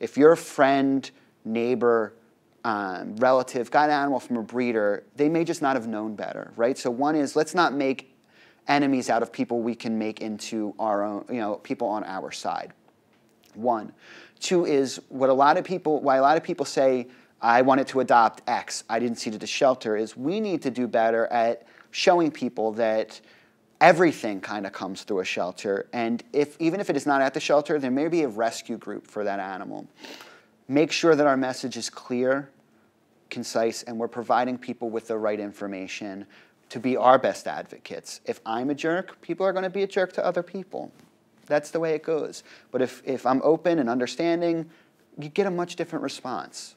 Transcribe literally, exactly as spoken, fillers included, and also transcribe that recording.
If your friend, neighbor, um, relative got an animal from a breeder, they may just not have known better, right? So one is, let's not make enemies out of people we can make into our own, you know, people on our side. One. Two is what a lot of people, why a lot of people say, I wanted to adopt X, I didn't see it at the shelter, is we need to do better at showing people that everything kind of comes through a shelter. And if, even if it is not at the shelter, there may be a rescue group for that animal. Make sure that our message is clear, concise, and we're providing people with the right information to be our best advocates. If I'm a jerk, people are going to be a jerk to other people. That's the way it goes. But if, if I'm open and understanding, you get a much different response.